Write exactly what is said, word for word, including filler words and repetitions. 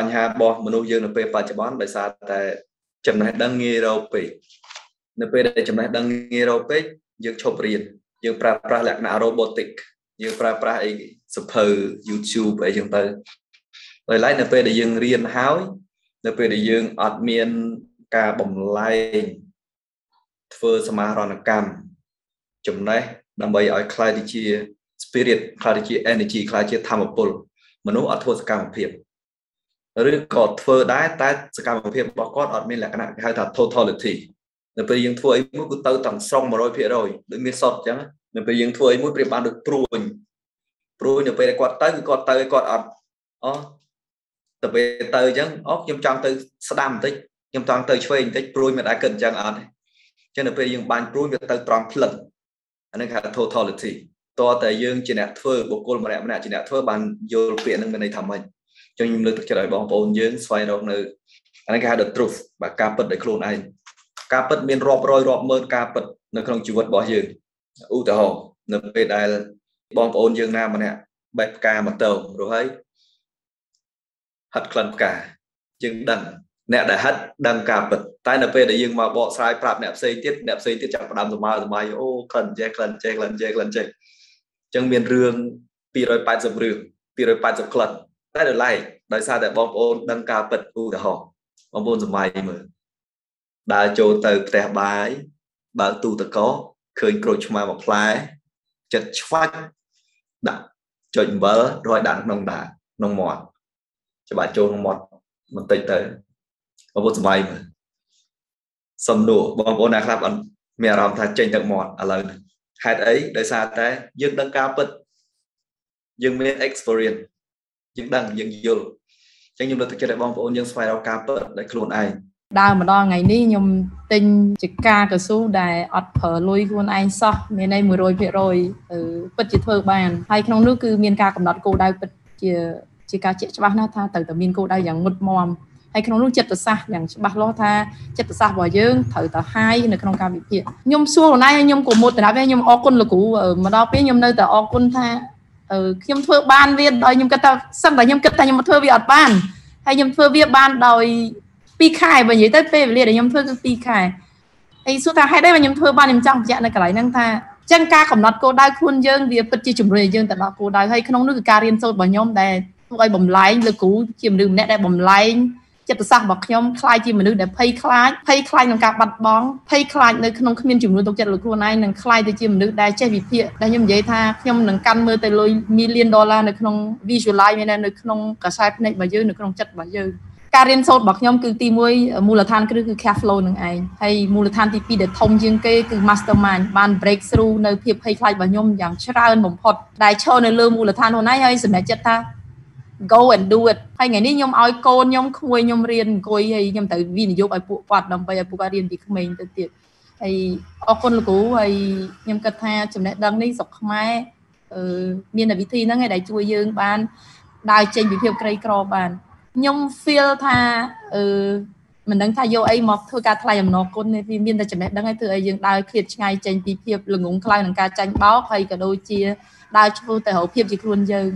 Bánh hà bò mà nô dương là phê phá chế bón bởi xa tại chấm này đang nghe rau phê. Nếu phê đây chấm này đang nghe rau phê dương chụp riêng. Dương pra pra lạc nạ robotic. Dương pra pra ấy sập hờ YouTube ấy dương tơ. Lời lái nếu phê đây dương riêng háo. Nếu phê đây dương admin ca bồng lai thơ samaran cam. Chấm này đang bày ở khai đi chia spirit, khai đi chia energy, khai đi chia tham hợp bồn. Mà nô ở thua sạc cam hợp rồi có thơ đá ta sẽ cảm ơn việc bỏ cốt ở mình là cái này hay là totality nên bây giờ thua ấy muốn cứ tao tặng xong mà rồi phía rồi đừng biết sọt chứ nên bây giờ thua ấy muốn bạn được prune prune nên bây giờ quạt tới quạt tới quạt ở ó từ về tới chứ ó nhom trang tới stam tới nhom trang tới chơi tới prune mà đã cần trang ở cho nên bây giờ bạn prune tới tròn lần anh ấy là totality to tại dương chỉ là thơ bộ cô mà lại chỉ là thơ bạn vô viện nên bên này thầm mình cho nên lực cho đại bọn bọn dưỡng xoay rộng nữa anh ấy được truth và ca bật để khôn anh ca bật miền rộp rồi rộp mơn ca bật nó không chịu vật bỏ dưỡng ưu tờ hồ nó về đây là bọn bọn dưỡng nam mà nè bạch ca mặt tàu rồi ấy hạt khăn cả chứng đằng nè đã hạt đằng ca bật tay nó về để dương mà bỏ sai phạm nẹp xây tiết nẹp xây tiết chẳng có đám rồi mà rồi mà ô khẩn chê khẩn chê khẩn chê khẩn chê chẳng miền rương pi rồi bạch dập rương pi rồi bạch dập khẩn tại đời này đời xa tại bom ôn đăng ca bật u cả họ bom ôn dùm mày mà đã trôi từ tè bái bảo tu tự có khơi cột mà một lái chật phát đặt chỉnh bỡ rồi đạn nòng đà nòng mọt cho bà trôi nòng mọt mình tịnh tới bom ôn dùm mày mà sầm nổ bom ôn đã làm ăn mẹ làm thay chỉnh tặng mọt à lời hạt ấy đời xa tới dương đăng ca bật dương miền experience những đằng những dừa, chẳng nhung là thực chất đại bom phổ những xoay đầu ca bớt đại khôn ai. Đào mà đo ngày ní nhung tin chỉ ca cửa số đại ọt phở lui khôn ai so miền đây mười rồi về rồi, bật chỉ thơ bàn hay trong nước cứ miền ca cầm đọt cô đào bật chỉ chỉ ca chỉ cho bác nó tha từ từ miền cô đào dạng một mòm hay trong nước chật từ xa dạng bác lo tha chật từ xa bỏ dương thử từ hai nữa trong ca bị thiệt nhung xua hôm nay nhung của một từ đá với nhung o côn là cũ mà đo với nhung nơi từ o côn tha ừ nhom thưa ban viên đòi nhom cất ta xong rồi nhom cất ta nhom thưa việc ban hay nhom thưa việc ban đòi pi khai và dưới tới p liền để nhom thưa cứ pi khai ấy suốt ta hay đấy mà nhom thưa ban nhom trong dạng này cả lại năng tha chân ca của nó cô đai khuôn dương việc bật chỉ chủng rồi dương tại đó cô đai hay không nước cà riêng sâu vào nhom để coi bầm lái lực cú chìm đường nét để bầm lái chất sắc bạc nhom khai chìm mà nước để pay khai pay khai năng cả bật bóng pay khai nơi không không miên chủng rồi tộc chất lực khuôn này năng khai để chìm nước để che bị thiệt để nhom dễ tha nhom năng căn mơ tới lôi million dollar nơi không visualize như này nơi không cả sai này bao nhiêu nơi không chất bao nhiêuการเรียนสดบอกย่อมคือตีมวยมูลฐานก็คือ cash flow นั่นเองให้มูลฐานที่ปีเด็ดทงยังเก้คือ mastermind บาน breakthrough ในเพียบให้ใครบอกย่อมอย่างเชื่อเอิญผมพอดได้เชื่อในเรื่องมูลฐานหัวหน้าให้สมัยเจ็ดท่าgo and do it ហើយថ្ងៃនេះខ្ញុំឲ្យកូនខ្ញុំគួយខ្ញុំរៀនអង្គុយហើយខ្ញុំទៅវិនិយោគឲ្យពួកគាត់ដើម្បីឲ្យពួកគាត់រៀនពីក្មេងទៅទៀតហើយអរគុណលោកគ្រូហើយខ្ញុំគិតថាចំណេះដឹងនេះស្រុកខ្មែរអឺមានតែវិធីហ្នឹងឯងដែលជួយយើងបានដើរចេញពីភាពក្រីក្របានខ្ញុំ feel ថាអឺមិនដឹងថាយកអីមកធ្វើការថ្លែងអំណរគុណនេះវាមានតែចំណេះដឹងឲ្យធ្វើឲ្យយើងដើរឃ្លាតឆ្ងាយចេញពីភាពល្ងងខ្លៅនឹងការចាញ់បោកហើយក៏ដូចជាដើរឆ្ពោះទៅរកភាពជាខ្លួនយើង